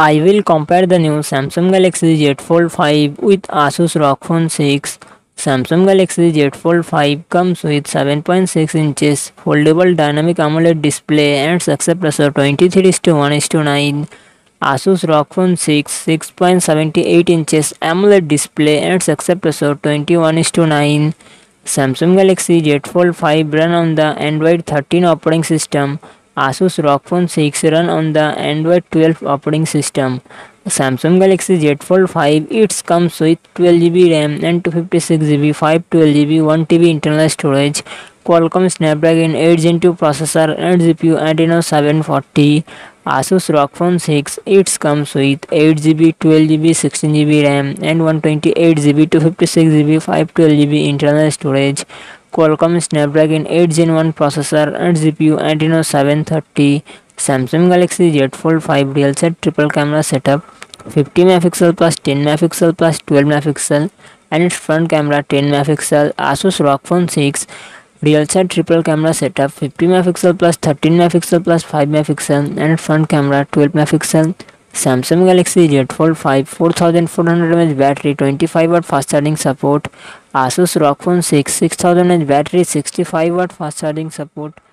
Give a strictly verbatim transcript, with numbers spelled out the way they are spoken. I will compare the new Samsung Galaxy Z Fold five with Asus R O G Phone six. Samsung Galaxy Z Fold five comes with seven point six inches foldable dynamic AMOLED display and success ratio twenty-three to one to nine. Asus R O G Phone six six point seven eight inches AMOLED display and success ratio twenty-one to nine. Samsung Galaxy Z Fold five run on the Android thirteen operating system. Asus R O G Phone six run on the Android twelve operating system. Samsung Galaxy Z Fold five, it comes with twelve G B RAM and two fifty-six G B, five twelve G B, one T B internal storage, Qualcomm Snapdragon eight gen two processor and G P U Adreno seven forty. Asus R O G Phone six, it comes with eight G B, twelve G B, sixteen G B RAM and one twenty-eight G B, two fifty-six G B, five twelve G B internal storage, Qualcomm Snapdragon eight gen one processor and G P U Antino seven thirty. Samsung Galaxy Z Fold five real set triple camera setup, fifty megapixel plus ten megapixel plus twelve megapixel, and its front camera ten megapixel. Asus R O G Phone six real set triple camera setup, fifty megapixel plus thirteen megapixel plus five megapixel, and its front camera twelve megapixel. Samsung Galaxy Z Fold five four thousand four hundred milliamp hour battery, twenty-five watt fast charging support. Asus R O G Phone six six thousand milliamp hour battery, sixty-five watt fast charging support.